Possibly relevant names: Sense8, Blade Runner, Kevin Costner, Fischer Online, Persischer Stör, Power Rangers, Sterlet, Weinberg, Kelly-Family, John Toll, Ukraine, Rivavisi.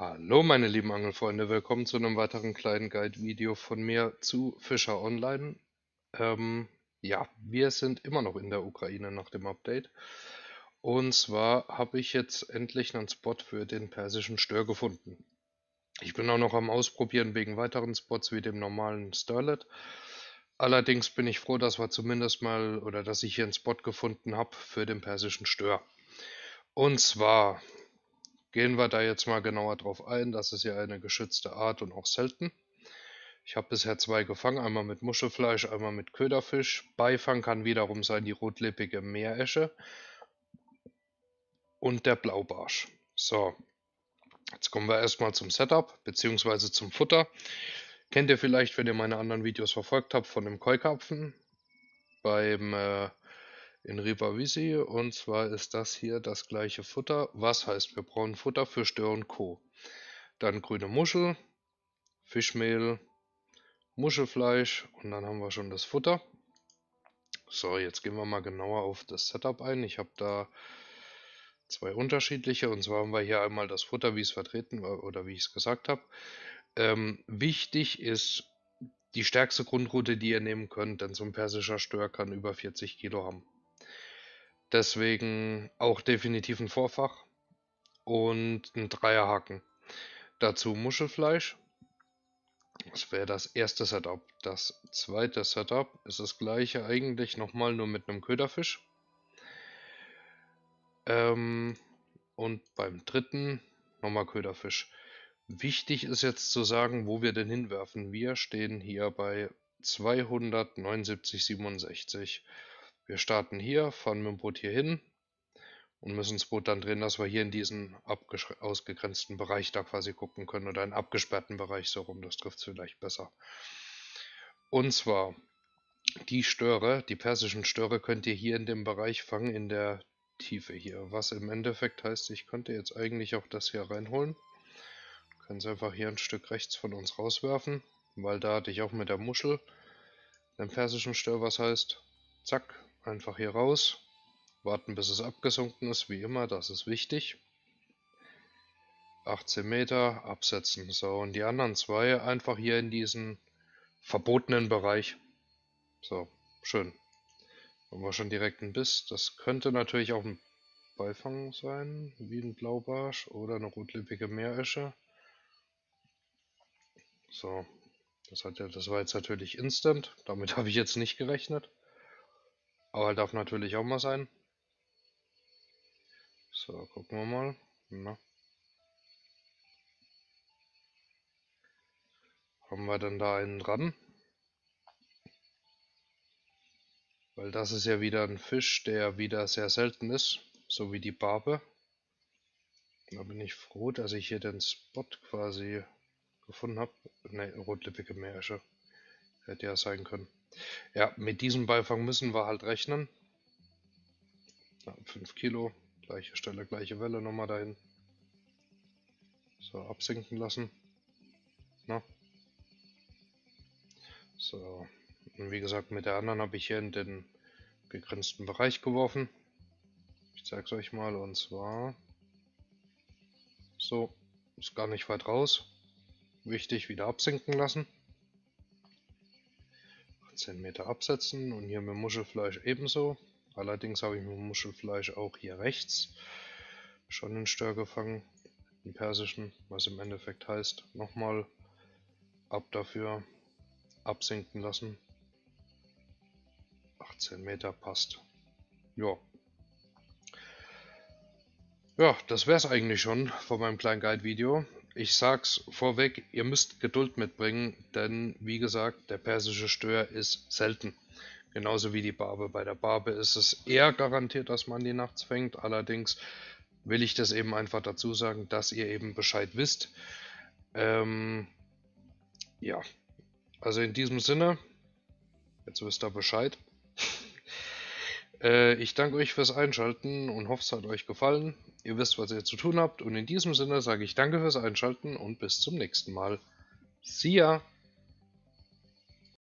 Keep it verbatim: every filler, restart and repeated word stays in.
Hallo meine lieben Angelfreunde, willkommen zu einem weiteren kleinen Guide-Video von mir zu Fischer Online. Ähm, ja, wir sind immer noch in der Ukraine nach dem Update. Und zwar habe ich jetzt endlich einen Spot für den persischen Stör gefunden. Ich bin auch noch am Ausprobieren wegen weiteren Spots wie dem normalen Sterlet. Allerdings bin ich froh, dass wir zumindest mal, oder dass ich hier einen Spot gefunden habe für den persischen Stör. Und zwar gehen wir da jetzt mal genauer drauf ein. Das ist ja eine geschützte Art und auch selten. Ich habe bisher zwei gefangen, einmal mit Muschelfleisch, einmal mit Köderfisch. Beifang kann wiederum sein die rotlippige Meeresche und der Blaubarsch. So, jetzt kommen wir erstmal zum Setup bzw. zum Futter. Kennt ihr vielleicht, wenn ihr meine anderen Videos verfolgt habt, von dem Koi-Karpfen beim äh, in Rivavisi, und zwar ist das hier das gleiche Futter, was heißt, wir brauchen Futter für Stör und Co. Dann grüne Muschel, Fischmehl, Muschelfleisch und dann haben wir schon das Futter. So, jetzt gehen wir mal genauer auf das Setup ein. Ich habe da zwei unterschiedliche, und zwar haben wir hier einmal das Futter, wie es vertreten war oder wie ich es gesagt habe. Ähm, wichtig ist die stärkste Grundrute, die ihr nehmen könnt, denn so ein persischer Stör kann über vierzig Kilo haben. Deswegen auch definitiv ein Vorfach und ein Dreierhaken. Dazu Muschelfleisch. Das wäre das erste Setup. Das zweite Setup ist das gleiche eigentlich nochmal, nur mit einem Köderfisch. Ähm, und beim dritten nochmal Köderfisch. Wichtig ist jetzt zu sagen, wo wir denn hinwerfen. Wir stehen hier bei zweihundertneunundsiebzig Komma siebenundsechzig. Wir starten hier, fahren mit dem Boot hier hin und müssen das Boot dann drehen, dass wir hier in diesen ausgegrenzten Bereich da quasi gucken können oder einen abgesperrten Bereich so rum, das trifft es vielleicht besser. Und zwar die Störe, die persischen Störe könnt ihr hier in dem Bereich fangen, in der Tiefe hier. Was im Endeffekt heißt, ich könnte jetzt eigentlich auch das hier reinholen. Können es einfach hier ein Stück rechts von uns rauswerfen, weil da hatte ich auch mit der Muschel den persischen Stör, was heißt, zack. Einfach hier raus, warten bis es abgesunken ist, wie immer, das ist wichtig. achtzehn Meter, absetzen. So, und die anderen zwei einfach hier in diesen verbotenen Bereich. So, schön. Haben wir schon direkt einen Biss. Das könnte natürlich auch ein Beifang sein, wie ein Blaubarsch oder eine rotlippige Meeresche. So, das, hat ja, das war jetzt natürlich instant, damit habe ich jetzt nicht gerechnet. Aber darf natürlich auch mal sein. So, gucken wir mal. Na. Haben wir denn da einen dran? Weil das ist ja wieder ein Fisch, der wieder sehr selten ist. So wie die Barbe. Da bin ich froh, dass ich hier den Spot quasi gefunden habe. Ne, rotlippige Meeresche. Hätte ja sein können. Ja, mit diesem Beifang müssen wir halt rechnen. Ja, fünf Kilo, gleiche Stelle, gleiche Welle, nochmal dahin. So, absinken lassen. Na? So, und wie gesagt, mit der anderen habe ich hier in den begrenzten Bereich geworfen. Ich zeige es euch mal, und zwar so, ist gar nicht weit raus. Wichtig, wieder absinken lassen. zehn Meter absetzen und hier mit Muschelfleisch ebenso. Allerdings habe ich mit Muschelfleisch auch hier rechts schon einen Stör gefangen, den persischen, was im Endeffekt heißt, nochmal ab dafür, absinken lassen. achtzehn Meter passt. Ja, ja, das wäre es eigentlich schon von meinem kleinen Guide-Video. Ich sag's vorweg, ihr müsst Geduld mitbringen, denn wie gesagt, der persische Stör ist selten. Genauso wie die Barbe. Bei der Barbe ist es eher garantiert, dass man die nachts fängt. Allerdings will ich das eben einfach dazu sagen, dass ihr eben Bescheid wisst. Ähm, ja, also in diesem Sinne, jetzt wisst ihr Bescheid. äh, ich danke euch fürs Einschalten und hoffe, es hat euch gefallen. Ihr wisst, was ihr zu tun habt, und in diesem Sinne sage ich danke fürs Einschalten und bis zum nächsten Mal. See ya!